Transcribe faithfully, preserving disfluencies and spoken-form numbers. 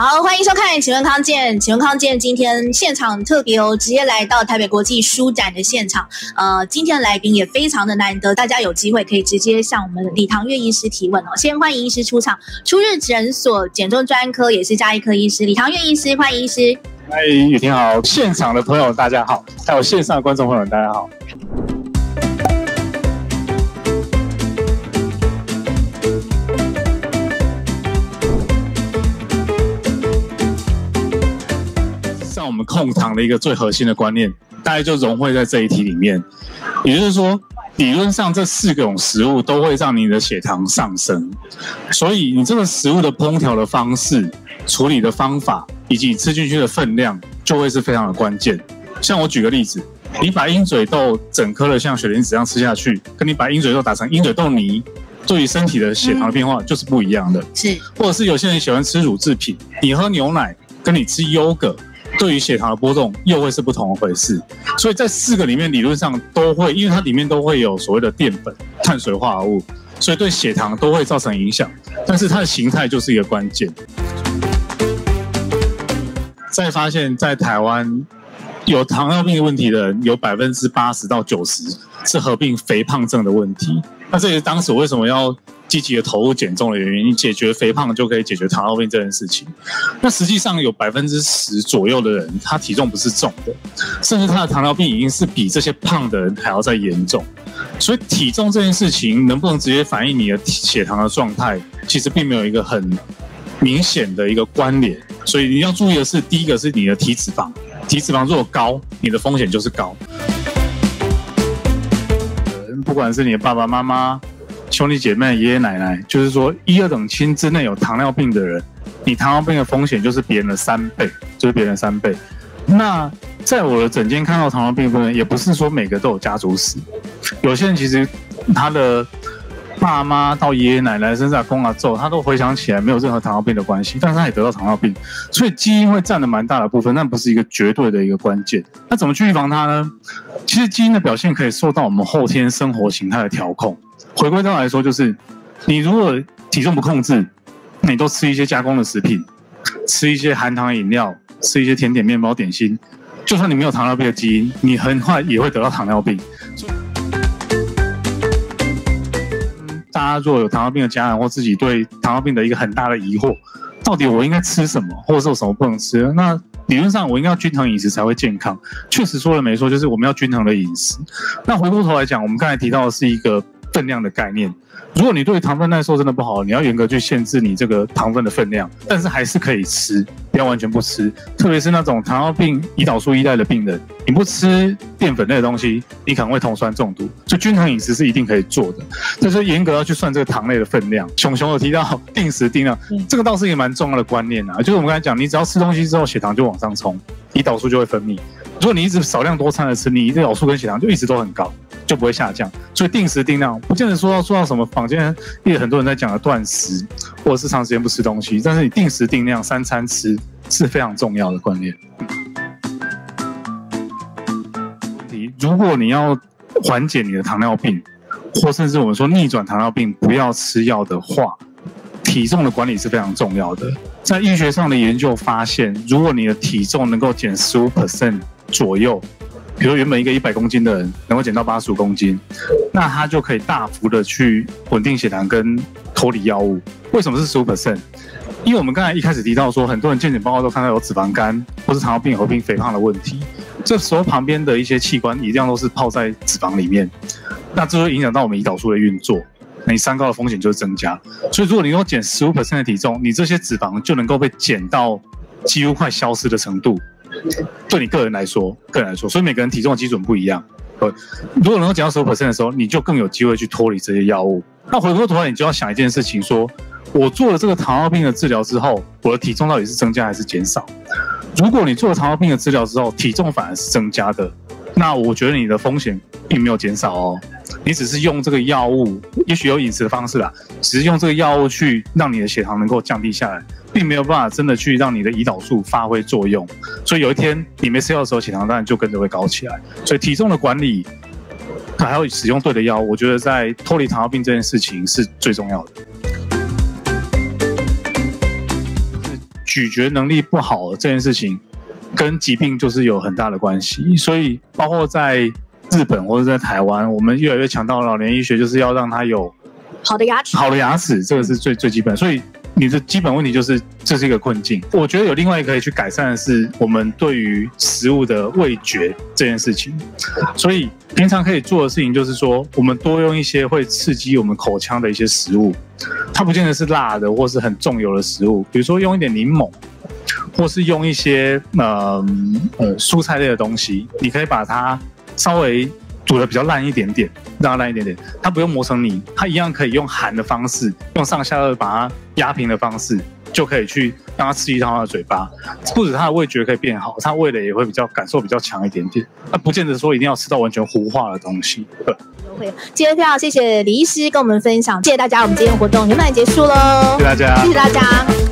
好，欢迎收看，请问康健，请问康健，今天现场特别哦，直接来到台北国际书展的现场。呃，今天来宾也非常的难得，大家有机会可以直接向我们李唐聿医师提问哦。先欢迎医师出场，初日诊所减重专科也是家医科医师李唐聿医师，欢迎医师。嗨，雨婷好，现场的朋友大家好，还有线上的观众朋友大家好。 像我们控糖的一个最核心的观念，大概就融汇在这一题里面。也就是说，理论上这四种食物都会让你的血糖上升，所以你这个食物的烹调的方式、处理的方法以及吃进去的分量，就会是非常的关键。像我举个例子，你把鹰嘴豆整颗的像雪莲子一样吃下去，跟你把鹰嘴豆打成鹰嘴豆泥。 对于身体的血糖的变化就是不一样的，嗯、是，或者是有些人喜欢吃乳制品，你喝牛奶跟你吃优格，对于血糖的波动又会是不同的回事。所以在四个里面，理论上都会，因为它里面都会有所谓的淀粉、碳水化合物，所以对血糖都会造成影响。但是它的形态就是一个关键。再发现，在台湾有糖尿病问题的人，有百分之八十到九十是合并肥胖症的问题。 那这也是当时我为什么要积极的投入减重的原因，解决肥胖就可以解决糖尿病这件事情。那实际上有百分之十左右的人，他体重不是重的，甚至他的糖尿病已经是比这些胖的人还要再严重。所以体重这件事情能不能直接反映你的血糖的状态，其实并没有一个很明显的一个关联。所以你要注意的是，第一个是你的体脂肪，体脂肪如果高，你的风险就是高。 不管是你的爸爸妈妈、兄弟姐妹、爷爷奶奶，就是说一二等亲之内有糖尿病的人，你糖尿病的风险就是别人的三倍，就是别人的三倍。那在我的诊间看到糖尿病的人，也不是说每个都有家族史，有些人其实他的爸妈到爷爷奶奶甚至阿公阿祖，他都回想起来没有任何糖尿病的关系，但是他也得到糖尿病，所以基因会占了蛮大的部分，但不是一个绝对的一个关键。那怎么去预防它呢？ 其实基因的表现可以受到我们后天生活形态的调控。回归到来说，就是你如果体重不控制，你都吃一些加工的食品，吃一些含糖饮料，吃一些甜点、面包、点心，就算你没有糖尿病的基因，你很快也会得到糖尿病。大家如果有糖尿病的家人或自己对糖尿病的一个很大的疑惑，到底我应该吃什么，或者是有什么不能吃？那 理论上，我应该要均衡饮食才会健康。确实说了没错，就是我们要均衡的饮食。那回过头来讲，我们刚才提到的是一个分量的概念。如果你对糖分耐受真的不好，你要严格去限制你这个糖分的分量，但是还是可以吃，不要完全不吃。特别是那种糖尿病胰岛素依赖的病人，你不吃淀粉类的东西，你可能会酮酸中毒。所以均衡饮食是一定可以做的，但是严格要去算这个糖类的分量。熊熊有提到定时定量，这个倒是一个蛮重要的观念啊，就是我们刚才讲，你只要吃东西之后，血糖就往上冲，胰岛素就会分泌。如果你一直少量多餐的吃，你胰岛素跟血糖就一直都很高。 就不会下降，所以定时定量不见得说要做到什么坊间也很多人在讲的断食，或者是长时间不吃东西，但是你定时定量三餐吃是非常重要的观念。如果你要缓解你的糖尿病，或甚至我们说逆转糖尿病，不要吃药的话，体重的管理是非常重要的。在医学上的研究发现，如果你的体重能够减 百分之十五 左右。 比如原本一个一百公斤的人能够减到八十五公斤，那他就可以大幅的去稳定血糖跟脱离药物。为什么是 百分之十五？ 因为我们刚才一开始提到说，很多人健检报告都看到有脂肪肝或是糖尿病合并肥胖的问题，这时候旁边的一些器官一定都是泡在脂肪里面，那这会影响到我们胰岛素的运作，那你三高的风险就会增加。所以如果你能够减 百分之十五 的体重，你这些脂肪就能够被减到几乎快消失的程度。 对你个人来说，个人来说，所以每个人体重的基准不一样。呃，如果能够减到 百分之十五 的时候，你就更有机会去脱离这些药物。那回过头来，你就要想一件事情说：说我做了这个糖尿病的治疗之后，我的体重到底是增加还是减少？如果你做了糖尿病的治疗之后，体重反而是增加的，那我觉得你的风险并没有减少哦。你只是用这个药物，也许有饮食的方式啦，只是用这个药物去让你的血糖能够降低下来。 并没有办法真的去让你的胰岛素发挥作用，所以有一天你没吃药的时候，血糖当然就跟着会高起来。所以体重的管理，还有使用对的药，我觉得在脱离糖尿病这件事情是最重要的。咀嚼能力不好这件事情跟疾病就是有很大的关系，所以包括在日本或者在台湾，我们越来越强调老年医学，就是要让它有好的牙齿，好的牙齿这个是最最基本，所以你的基本问题就是这是一个困境。我觉得有另外一个可以去改善的是我们对于食物的味觉这件事情，所以平常可以做的事情就是说，我们多用一些会刺激我们口腔的一些食物，它不见得是辣的或是很重油的食物，比如说用一点柠檬，或是用一些呃呃蔬菜类的东西，你可以把它稍微煮的比较烂一点点，让它烂一点点，它不用磨成泥，它一样可以用含的方式，用上下颚把它压平的方式，就可以去让它刺激到它的嘴巴，不止它的味觉可以变好，它味蕾也会比较感受比较强一点点。它不见得说一定要吃到完全糊化的东西。对，今天非常谢谢李医师跟我们分享，谢谢大家，我们今天活动圆满结束喽，谢谢大家，谢谢大家。